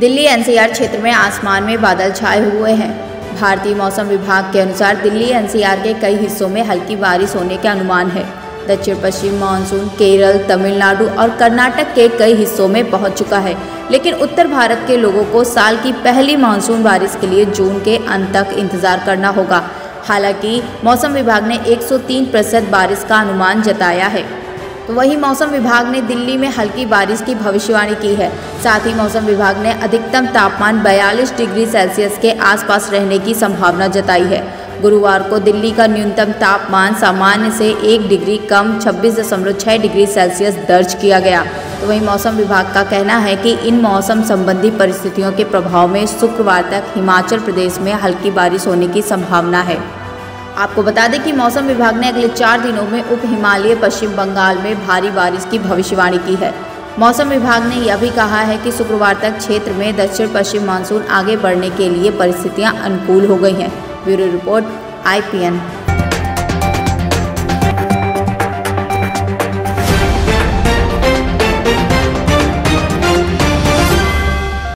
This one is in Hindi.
दिल्ली एनसीआर क्षेत्र में आसमान में बादल छाए हुए हैं। भारतीय मौसम विभाग के अनुसार दिल्ली एनसीआर के कई हिस्सों में हल्की बारिश होने का अनुमान है। दक्षिण पश्चिम मानसून केरल, तमिलनाडु और कर्नाटक के कई हिस्सों में पहुंच चुका है, लेकिन उत्तर भारत के लोगों को साल की पहली मानसून बारिश के लिए जून के अंत तक इंतजार करना होगा। हालांकि मौसम विभाग ने 103% बारिश का अनुमान जताया है। तो वहीं मौसम विभाग ने दिल्ली में हल्की बारिश की भविष्यवाणी की है। साथ ही मौसम विभाग ने अधिकतम तापमान 42 डिग्री सेल्सियस के आसपास रहने की संभावना जताई है। गुरुवार को दिल्ली का न्यूनतम तापमान सामान्य से 1 डिग्री कम 26.6 डिग्री सेल्सियस दर्ज किया गया। तो वहीं मौसम विभाग का कहना है कि इन मौसम संबंधी परिस्थितियों के प्रभाव में शुक्रवार तक हिमाचल प्रदेश में हल्की बारिश होने की संभावना है। आपको बता दें कि मौसम विभाग ने अगले 4 दिनों में उप हिमालय पश्चिम बंगाल में भारी बारिश की भविष्यवाणी की है। मौसम विभाग ने यह भी कहा है कि शुक्रवार तक क्षेत्र में दक्षिण पश्चिम मानसून आगे बढ़ने के लिए परिस्थितियाँ अनुकूल हो गई हैं। Bureau report IPN।